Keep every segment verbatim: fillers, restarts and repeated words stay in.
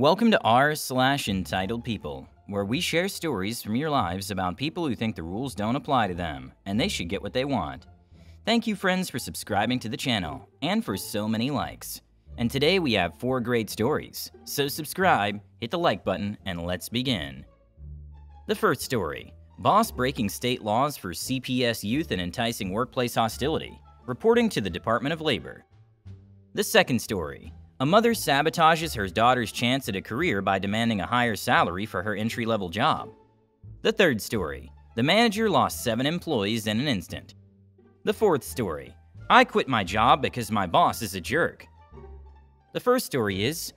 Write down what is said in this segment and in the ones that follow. Welcome to r slash entitled people, where we share stories from your lives about people who think the rules don't apply to them and they should get what they want. Thank you, friends, for subscribing to the channel and for so many likes. And today we have four great stories, so subscribe, hit the like button, and let's begin. The first story, boss breaking state laws for C P S youth and enticing workplace hostility, reporting to the Department of Labor. The second story, a mother sabotages her daughter's chance at a career by demanding a higher salary for her entry-level job. The third story, the manager lost seven employees in an instant. The fourth story, I quit my job because my boss is a jerk. The first story is,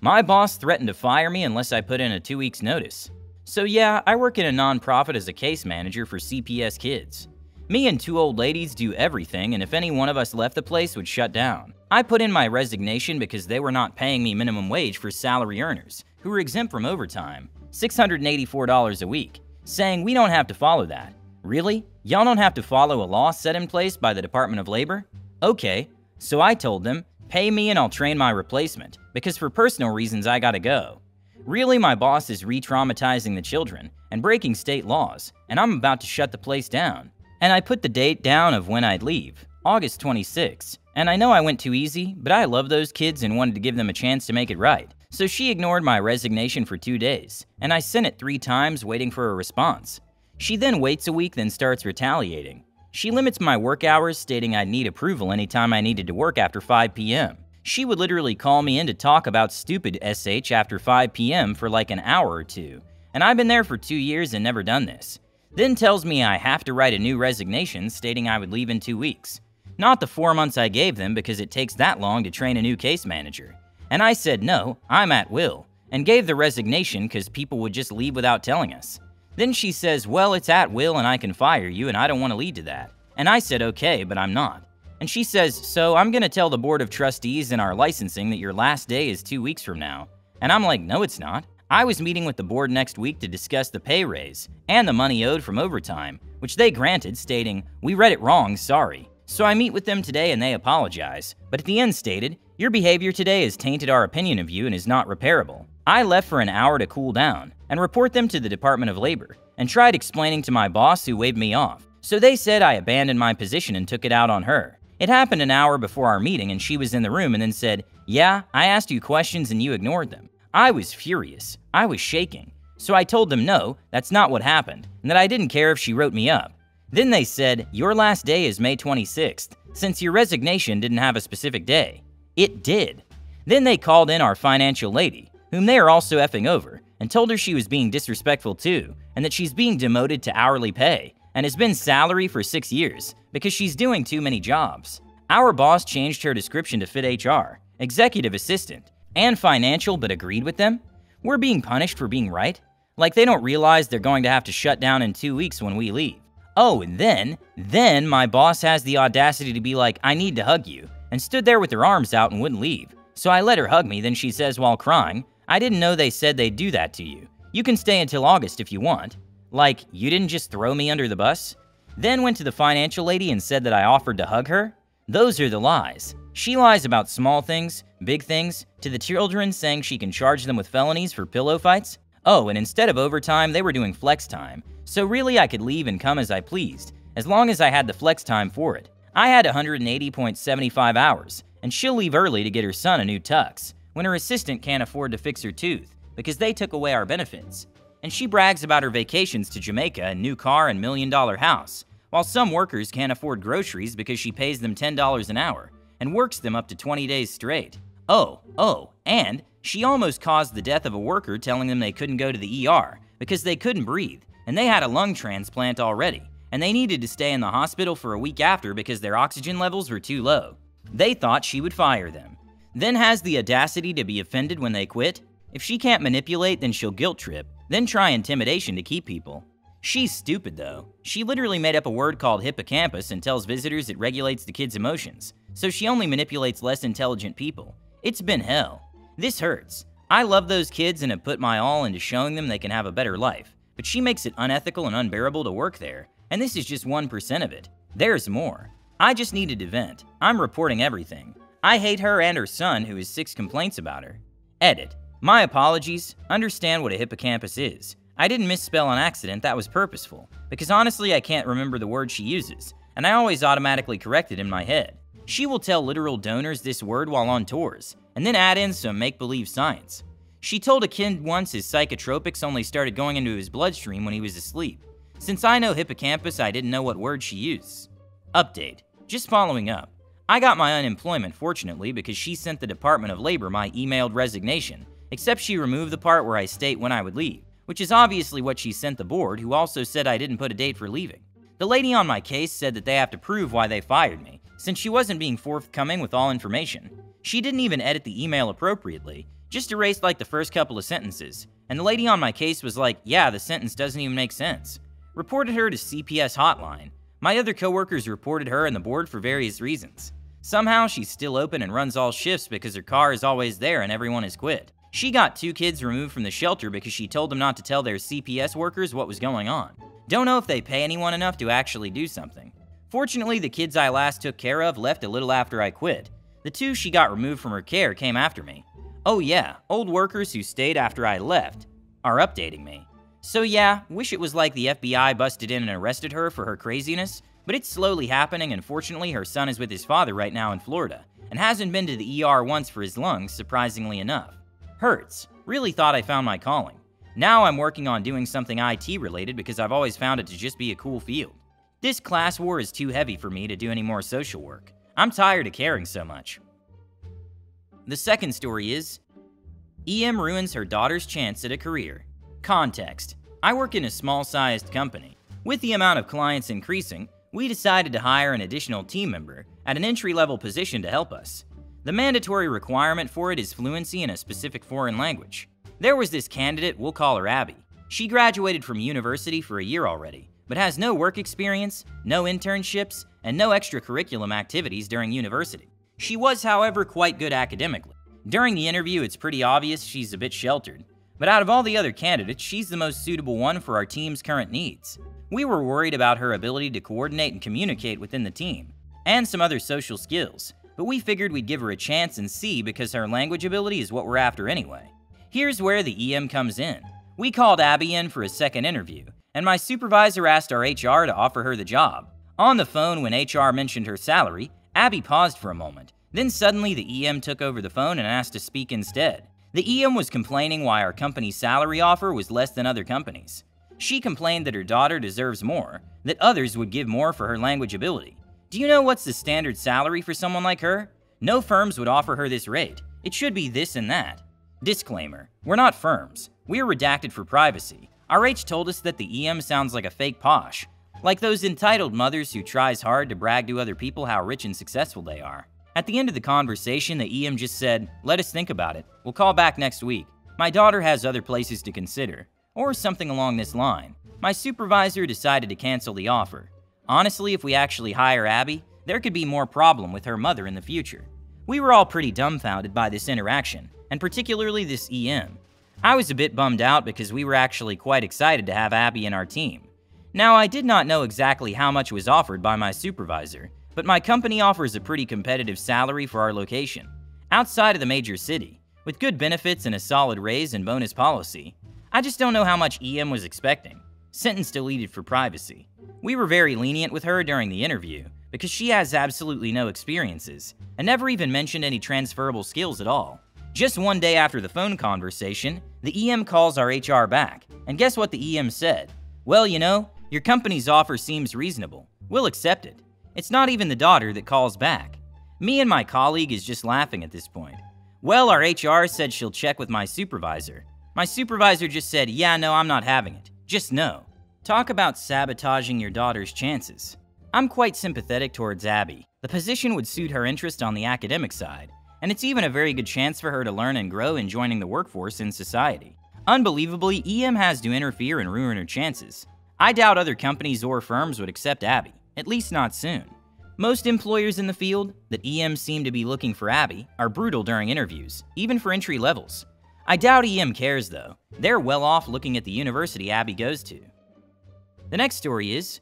my boss threatened to fire me unless I put in a two weeks notice. So yeah, I work in a nonprofit as a case manager for C P S kids. Me and two old ladies do everything, and if any one of us left, the place would shut down. I put in my resignation because they were not paying me minimum wage for salary earners, who were exempt from overtime, six hundred eighty-four dollars a week, saying we don't have to follow that. Really? Y'all don't have to follow a law set in place by the Department of Labor? Okay, so I told them, pay me and I'll train my replacement, because for personal reasons I gotta go. Really, my boss is re-traumatizing the children and breaking state laws, and I'm about to shut the place down. And I put the date down of when I'd leave, August twenty-sixth, and I know I went too easy, but I love those kids and wanted to give them a chance to make it right. So she ignored my resignation for two days, and I sent it three times waiting for a response. She then waits a week, then starts retaliating. She limits my work hours, stating I'd need approval anytime I needed to work after five p m She would literally call me in to talk about stupid S H after five p m for like an hour or two, and I've been there for two years and never done this. Then tells me I have to write a new resignation stating I would leave in two weeks. Not the four months I gave them because it takes that long to train a new case manager. And I said no, I'm at will, and gave the resignation because people would just leave without telling us. Then she says, well, it's at will and I can fire you and I don't want to lead to that. And I said okay, but I'm not. And she says, so I'm going to tell the board of trustees and our licensing that your last day is two weeks from now. And I'm like, no, it's not. I was meeting with the board next week to discuss the pay raise and the money owed from overtime, which they granted, stating, we read it wrong, sorry. So I meet with them today and they apologize, but at the end stated, your behavior today has tainted our opinion of you and is not repairable. I left for an hour to cool down and report them to the Department of Labor and tried explaining to my boss, who waved me off. So they said I abandoned my position and took it out on her. It happened an hour before our meeting and she was in the room and then said, yeah, I asked you questions and you ignored them. I was furious. I was shaking. So I told them no, that's not what happened, and that I didn't care if she wrote me up. Then they said, your last day is May twenty-sixth, since your resignation didn't have a specific day. It did. Then they called in our financial lady, whom they are also effing over, and told her she was being disrespectful too, and that she's being demoted to hourly pay, and has been salary for six years because she's doing too many jobs. Our boss changed her description to fit H R, executive assistant, and financial, but agreed with them? We're being punished for being right? Like they don't realize they're going to have to shut down in two weeks when we leave. Oh, and then, then my boss has the audacity to be like, I need to hug you, and stood there with her arms out and wouldn't leave. So I let her hug me, then she says while crying, I didn't know they said they'd do that to you. You can stay until August if you want. Like, you didn't just throw me under the bus? Then went to the financial lady and said that I offered to hug her? Those are the lies. She lies about small things, big things, to the children, saying she can charge them with felonies for pillow fights. Oh, and instead of overtime, they were doing flex time. So really I could leave and come as I pleased, as long as I had the flex time for it. I had one hundred eighty point seven five hours, and she'll leave early to get her son a new tux, when her assistant can't afford to fix her tooth, because they took away our benefits. And she brags about her vacations to Jamaica and new car and million dollar house, while some workers can't afford groceries because she pays them ten dollars an hour, and works them up to twenty days straight. Oh, oh, and she almost caused the death of a worker telling them they couldn't go to the E R because they couldn't breathe, and they had a lung transplant already, and they needed to stay in the hospital for a week after because their oxygen levels were too low. They thought she would fire them. Then has the audacity to be offended when they quit? If she can't manipulate, then she'll guilt trip, then try intimidation to keep people. She's stupid though. She literally made up a word called hippocampus and tells visitors it regulates the kids' emotions, so she only manipulates less intelligent people. It's been hell. This hurts. I love those kids and have put my all into showing them they can have a better life, but she makes it unethical and unbearable to work there, and this is just one percent of it. There's more. I just needed to vent. I'm reporting everything. I hate her and her son, who has six complaints about her. Edit. My apologies. Understand what a hippocampus is. I didn't misspell on accident, that was purposeful, because honestly I can't remember the word she uses, and I always automatically correct it in my head. She will tell literal donors this word while on tours, and then add in some make-believe science. She told a kid once his psychotropics only started going into his bloodstream when he was asleep. Since I know hippocampus, I didn't know what word she used. Update. Just following up. I got my unemployment, fortunately, because she sent the Department of Labor my emailed resignation, except she removed the part where I state when I would leave, which is obviously what she sent the board, who also said I didn't put a date for leaving. The lady on my case said that they have to prove why they fired me, since she wasn't being forthcoming with all information. She didn't even edit the email appropriately, just erased like the first couple of sentences, and the lady on my case was like, yeah, the sentence doesn't even make sense. Reported her to C P S hotline. My other coworkers reported her and the board for various reasons. Somehow she's still open and runs all shifts because her car is always there and everyone has quit. She got two kids removed from the shelter because she told them not to tell their C P S workers what was going on. Don't know if they pay anyone enough to actually do something. Fortunately, the kids I last took care of left a little after I quit. The two she got removed from her care came after me. Oh yeah, old workers who stayed after I left are updating me. So yeah, wish it was like the F B I busted in and arrested her for her craziness, but it's slowly happening, and fortunately her son is with his father right now in Florida, and hasn't been to the E R once for his lungs, surprisingly enough. Hurts. Really thought I found my calling. Now I'm working on doing something I T related because I've always found it to just be a cool field. This class war is too heavy for me to do any more social work. I'm tired of caring so much. The second story is E M ruins her daughter's chance at a career. Context. I work in a small-sized company. With the amount of clients increasing, we decided to hire an additional team member at an entry-level position to help us. The mandatory requirement for it is fluency in a specific foreign language. There was this candidate, we'll call her Abby. She graduated from university for a year already, but has no work experience, no internships, and no extracurriculum activities during university. She was, however, quite good academically. During the interview, it's pretty obvious she's a bit sheltered, but out of all the other candidates, she's the most suitable one for our team's current needs. We were worried about her ability to coordinate and communicate within the team, and some other social skills, but we figured we'd give her a chance and see because her language ability is what we're after anyway. Here's where the E M comes in. We called Abby in for a second interview, and my supervisor asked our H R to offer her the job. On the phone when H R mentioned her salary, Abby paused for a moment. Then suddenly the E M took over the phone and asked to speak instead. The E M was complaining why our company's salary offer was less than other companies. She complained that her daughter deserves more, that others would give more for her language ability. Do you know what's the standard salary for someone like her? No firms would offer her this rate. It should be this and that. Disclaimer, we're not firms. We're redacted for privacy. R H told us that the E M sounds like a fake posh, like those entitled mothers who tries hard to brag to other people how rich and successful they are. At the end of the conversation, the E M just said, "Let us think about it. We'll call back next week. My daughter has other places to consider," or something along this line. My supervisor decided to cancel the offer. Honestly, if we actually hire Abby, there could be more problem with her mother in the future. We were all pretty dumbfounded by this interaction, and particularly this E M. I was a bit bummed out because we were actually quite excited to have Abby in our team. Now, I did not know exactly how much was offered by my supervisor, but my company offers a pretty competitive salary for our location, outside of the major city, with good benefits and a solid raise and bonus policy. I just don't know how much E M was expecting. Sentence deleted for privacy. We were very lenient with her during the interview because she has absolutely no experiences and never even mentioned any transferable skills at all. Just one day after the phone conversation, the E M calls our H R back, and guess what the E M said? "Well, you know, your company's offer seems reasonable. We'll accept it." It's not even the daughter that calls back. Me and my colleague is just laughing at this point. Well, our H R said she'll check with my supervisor. My supervisor just said, "Yeah, no, I'm not having it. Just no." Talk about sabotaging your daughter's chances. I'm quite sympathetic towards Abby. The position would suit her interest on the academic side, and it's even a very good chance for her to learn and grow in joining the workforce in society. Unbelievably, E M has to interfere and ruin her chances. I doubt other companies or firms would accept Abby, at least not soon. Most employers in the field that E M seem to be looking for Abby are brutal during interviews, even for entry levels. I doubt E M cares though. They're well off looking at the university Abby goes to. The next story is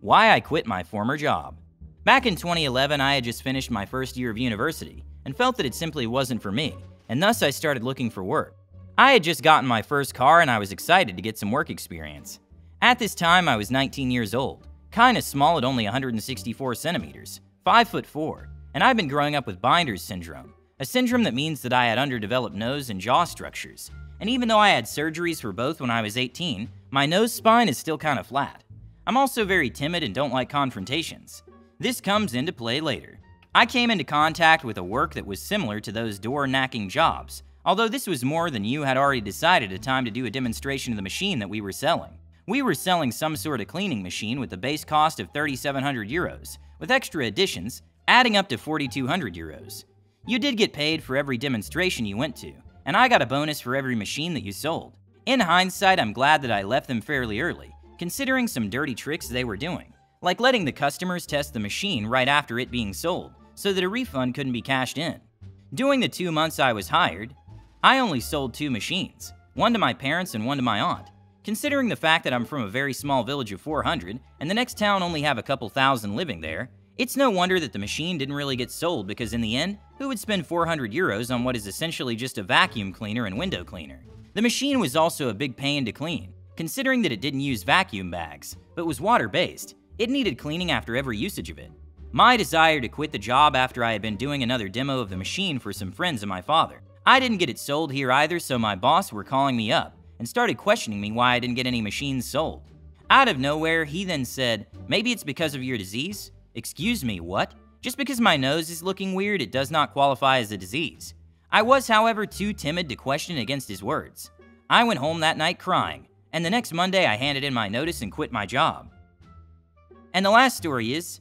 why I quit my former job. Back in twenty eleven, I had just finished my first year of university and felt that it simply wasn't for me, and thus I started looking for work. I had just gotten my first car and I was excited to get some work experience. At this time, I was nineteen years old, kinda small at only one hundred sixty-four centimeters, five foot four, and I've been growing up with Binder's syndrome, a syndrome that means that I had underdeveloped nose and jaw structures, and even though I had surgeries for both when I was eighteen, my nose spine is still kinda flat. I'm also very timid and don't like confrontations. This comes into play later. I came into contact with a work that was similar to those door-knocking jobs, although this was more than you had already decided a time to do a demonstration of the machine that we were selling. We were selling some sort of cleaning machine with a base cost of three thousand seven hundred euros, with extra additions, adding up to four thousand two hundred euros. You did get paid for every demonstration you went to, and I got a bonus for every machine that you sold. In hindsight, I'm glad that I left them fairly early, considering some dirty tricks they were doing, like letting the customers test the machine right after it being sold, so that a refund couldn't be cashed in. During the two months I was hired, I only sold two machines, one to my parents and one to my aunt. Considering the fact that I'm from a very small village of four hundred and the next town only have a couple thousand living there, it's no wonder that the machine didn't really get sold, because in the end, who would spend four hundred euros on what is essentially just a vacuum cleaner and window cleaner? The machine was also a big pain to clean, considering that it didn't use vacuum bags, but was water-based. It needed cleaning after every usage of it. My desire to quit the job after I had been doing another demo of the machine for some friends and my father. I didn't get it sold here either, so my boss were calling me up and started questioning me why I didn't get any machines sold. Out of nowhere, he then said, "Maybe it's because of your disease?" Excuse me, what? Just because my nose is looking weird, it does not qualify as a disease. I was, however, too timid to question against his words. I went home that night crying, and the next Monday I handed in my notice and quit my job. And the last story is,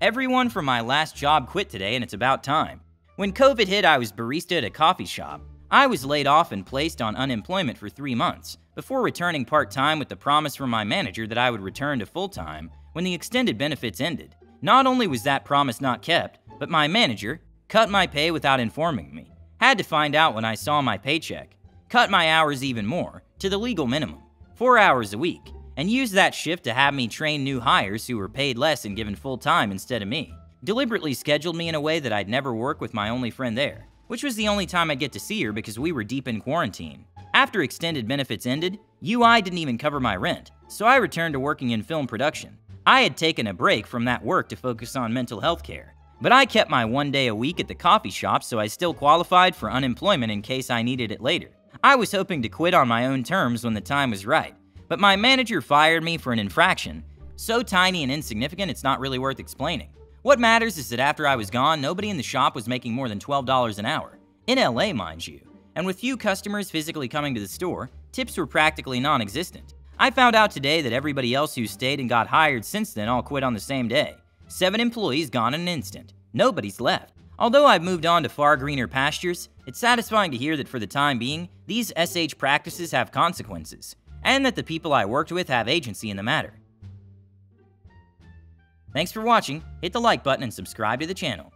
everyone from my last job quit today, and it's about time. When COVID hit, I was barista at a coffee shop. I was laid off and placed on unemployment for three months, before returning part-time with the promise from my manager that I would return to full-time when the extended benefits ended. Not only was that promise not kept, but my manager cut my pay without informing me. Had to find out when I saw my paycheck. Cut my hours even more, to the legal minimum, four hours a week, and used that shift to have me train new hires who were paid less and given full-time instead of me. Deliberately scheduled me in a way that I'd never work with my only friend there, which was the only time I'd get to see her because we were deep in quarantine. After extended benefits ended, U I didn't even cover my rent, so I returned to working in film production. I had taken a break from that work to focus on mental health care, but I kept my one day a week at the coffee shop, so I still qualified for unemployment in case I needed it later. I was hoping to quit on my own terms when the time was right, but my manager fired me for an infraction, so tiny and insignificant it's not really worth explaining. What matters is that after I was gone, nobody in the shop was making more than twelve dollars an hour, in L A mind you, and with few customers physically coming to the store, tips were practically non-existent. I found out today that everybody else who stayed and got hired since then all quit on the same day. Seven employees gone in an instant. Nobody's left. Although I've moved on to far greener pastures, it's satisfying to hear that for the time being, these S H practices have consequences, and that the people I worked with have agency in the matter. Thanks for watching, hit the like button and subscribe to the channel.